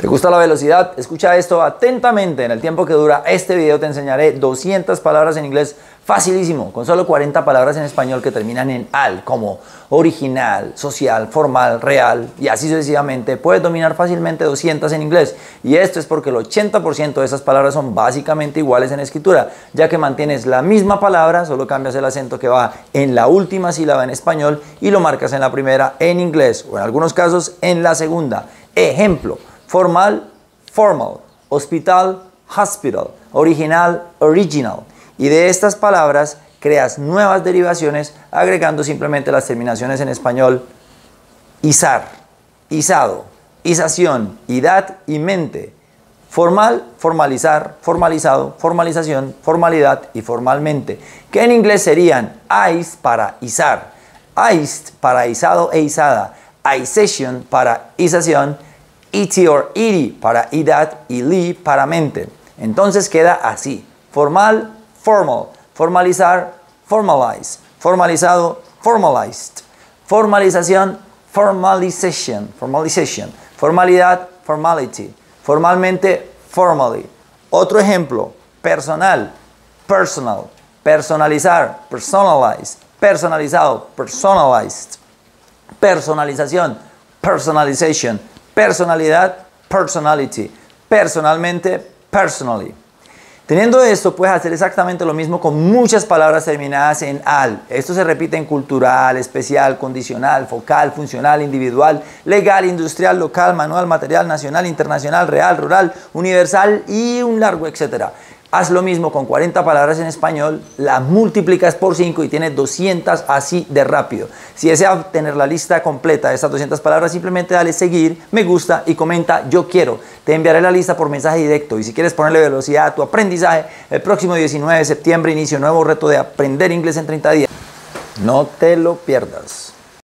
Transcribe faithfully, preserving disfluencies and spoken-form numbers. ¿Te gusta la velocidad? Escucha esto atentamente. En el tiempo que dura este video te enseñaré doscientas palabras en inglés facilísimo, con solo cuarenta palabras en español que terminan en al, como original, social, formal, real y así sucesivamente. Puedes dominar fácilmente doscientas en inglés y esto es porque el ochenta por ciento de esas palabras son básicamente iguales en escritura, ya que mantienes la misma palabra, solo cambias el acento que va en la última sílaba en español y lo marcas en la primera en inglés o en algunos casos en la segunda. Ejemplo: formal, formal; hospital, hospital; original, original. Y de estas palabras creas nuevas derivaciones agregando simplemente las terminaciones en español: izar, izado, ización, idad y mente. Formal, formalizar, formalizado, formalización, formalidad y formalmente, que en inglés serían ice para izar, iced para izado e izada, ization para ización, iti or iti para idad y li para mente. Entonces queda así: formal, formal; formalizar, formalize; formalizado, formalized; formalización, formalization, formalization; formalidad, formality; formalmente, formally. Otro ejemplo: personal, personal; personalizar, personalize; personalizado, personalized; personalización, personalization; personalidad, personality; personalmente, personally. Teniendo esto, puedes hacer exactamente lo mismo con muchas palabras terminadas en al. Esto se repite en cultural, especial, condicional, focal, funcional, individual, legal, industrial, local, manual, material, nacional, internacional, real, rural, universal y un largo etcétera. Haz lo mismo con cuarenta palabras en español, las multiplicas por cinco y tienes doscientas así de rápido. Si deseas obtener la lista completa de estas doscientas palabras, simplemente dale seguir, me gusta y comenta yo quiero. Te enviaré la lista por mensaje directo y si quieres ponerle velocidad a tu aprendizaje, el próximo diecinueve de septiembre inicio un nuevo reto de aprender inglés en treinta días. No te lo pierdas.